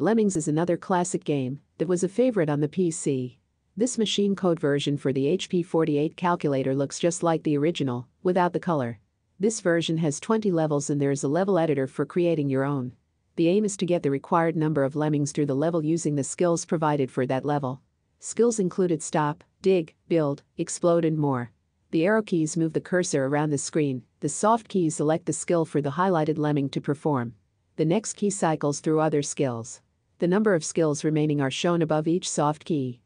Lemmings is another classic game that was a favorite on the PC. This machine code version for the HP 48 calculator looks just like the original, without the color. This version has 20 levels and there is a level editor for creating your own. The aim is to get the required number of lemmings through the level using the skills provided for that level. Skills included stop, dig, build, explode and more. The arrow keys move the cursor around the screen, the soft keys select the skill for the highlighted lemming to perform. The next key cycles through other skills. The number of skills remaining are shown above each soft key.